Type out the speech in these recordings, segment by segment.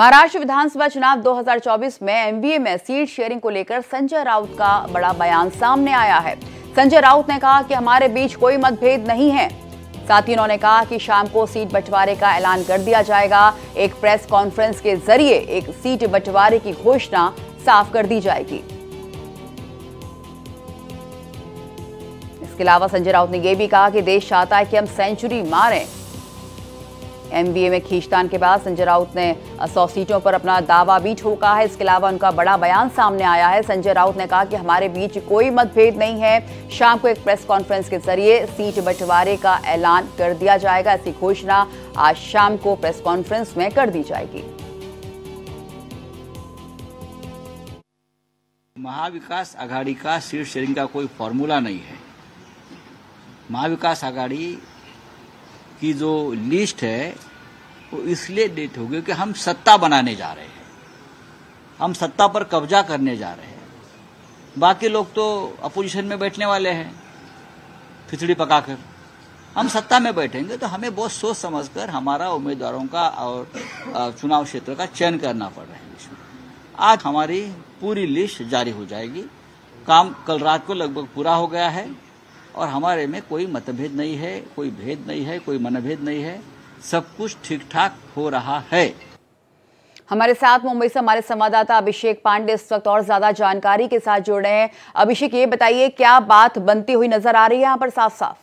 महाराष्ट्र विधानसभा चुनाव 2024 में एमवीए में सीट शेयरिंग को लेकर संजय राउत का बड़ा बयान सामने आया है। संजय राउत ने कहा कि हमारे बीच कोई मतभेद नहीं है। साथ ही उन्होंने कहा कि शाम को सीट बंटवारे का ऐलान कर दिया जाएगा। एक प्रेस कॉन्फ्रेंस के जरिए एक सीट बंटवारे की घोषणा साफ कर दी जाएगी। इसके अलावा संजय राउत ने यह भी कहा कि देश चाहता है कि हम सेंचुरी मारें। एमवीए में खींचतान के बाद संजय राउत ने 100 सीटों पर अपना दावा भी ठोका है। इसके अलावा उनका बड़ा बयान सामने आया है। संजय राउत ने कहा कि हमारे बीच कोई मतभेद नहीं है। शाम को एक प्रेस कॉन्फ्रेंस के जरिए सीट बंटवारे का ऐलान कर दिया जाएगा। ऐसी घोषणा आज शाम को प्रेस कॉन्फ्रेंस में कर दी जाएगी। महाविकास आघाड़ी का सीट शेयरिंग का कोई फॉर्मूला नहीं है। महाविकास आघाड़ी की जो लिस्ट है वो इसलिए डेट हो गई कि हम सत्ता बनाने जा रहे हैं, हम सत्ता पर कब्जा करने जा रहे हैं। बाकी लोग तो अपोजिशन में बैठने वाले हैं खिचड़ी पकाकर। हम सत्ता में बैठेंगे तो हमें बहुत सोच समझकर हमारा उम्मीदवारों का और चुनाव क्षेत्र का चयन करना पड़ रहा है। आज हमारी पूरी लिस्ट जारी हो जाएगी। काम कल रात को लगभग पूरा हो गया है और हमारे में कोई मतभेद नहीं है, कोई भेद नहीं है, कोई मनभेद नहीं है। सब कुछ ठीक ठाक हो रहा है। हमारे साथ मुंबई से हमारे संवाददाता अभिषेक पांडे इस वक्त और ज्यादा जानकारी के साथ जुड़ रहे हैं। अभिषेक, ये बताइए क्या बात बनती हुई नजर आ रही है यहाँ पर साफ साफ?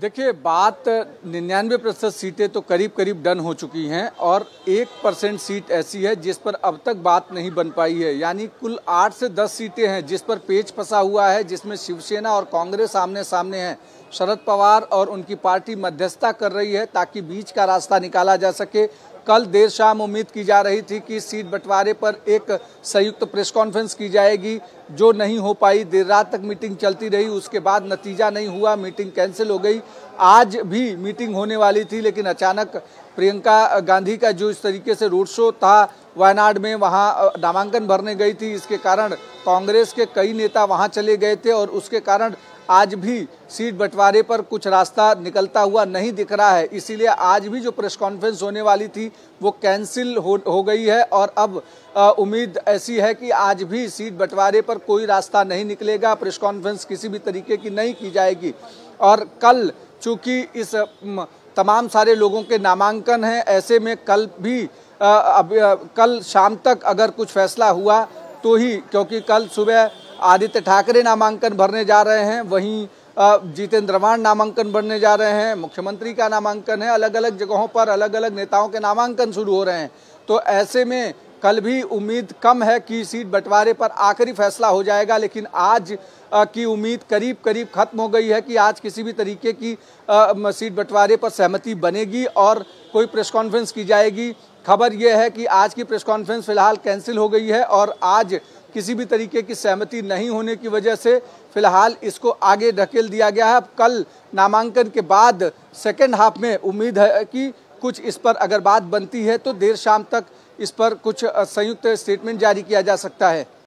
देखिए, बात 99% सीटें तो करीब करीब डन हो चुकी हैं और 1% सीट ऐसी है जिस पर अब तक बात नहीं बन पाई है। यानी कुल 8 से 10 सीटें हैं जिस पर पेच फंसा हुआ है, जिसमें शिवसेना और कांग्रेस आमने सामने हैं। शरद पवार और उनकी पार्टी मध्यस्थता कर रही है ताकि बीच का रास्ता निकाला जा सके। कल देर शाम उम्मीद की जा रही थी कि सीट बंटवारे पर एक संयुक्त प्रेस कॉन्फ्रेंस की जाएगी, जो नहीं हो पाई। देर रात तक मीटिंग चलती रही, उसके बाद नतीजा नहीं हुआ, मीटिंग कैंसिल हो गई। आज भी मीटिंग होने वाली थी लेकिन अचानक प्रियंका गांधी का जो इस तरीके से रोड शो था वायनाड में, वहाँ नामांकन भरने गई थी, इसके कारण कांग्रेस के कई नेता वहाँ चले गए थे और उसके कारण आज भी सीट बंटवारे पर कुछ रास्ता निकलता हुआ नहीं दिख रहा है। इसीलिए आज भी जो प्रेस कॉन्फ्रेंस होने वाली थी वो कैंसिल हो गई है और अब उम्मीद ऐसी है कि आज भी सीट बंटवारे पर कोई रास्ता नहीं निकलेगा। प्रेस कॉन्फ्रेंस किसी भी तरीके की नहीं की जाएगी और कल चूँकि इस तमाम सारे लोगों के नामांकन हैं, ऐसे में कल भी कल शाम तक अगर कुछ फैसला हुआ तो ही, क्योंकि कल सुबह आदित्य ठाकरे नामांकन भरने जा रहे हैं, वहीं जितेंद्र आव्हाड नामांकन भरने जा रहे हैं, मुख्यमंत्री का नामांकन है, अलग अलग जगहों पर अलग अलग नेताओं के नामांकन शुरू हो रहे हैं। तो ऐसे में कल भी उम्मीद कम है कि सीट बंटवारे पर आखिरी फैसला हो जाएगा, लेकिन आज की उम्मीद करीब करीब खत्म हो गई है कि आज किसी भी तरीके की सीट बंटवारे पर सहमति बनेगी और कोई प्रेस कॉन्फ्रेंस की जाएगी। खबर यह है कि आज की प्रेस कॉन्फ्रेंस फिलहाल कैंसिल हो गई है और आज किसी भी तरीके की सहमति नहीं होने की वजह से फिलहाल इसको आगे धकेल दिया गया है। अब कल नामांकन के बाद सेकेंड हाफ में उम्मीद है कि कुछ इस पर अगर बात बनती है तो देर शाम तक इस पर कुछ संयुक्त स्टेटमेंट जारी किया जा सकता है।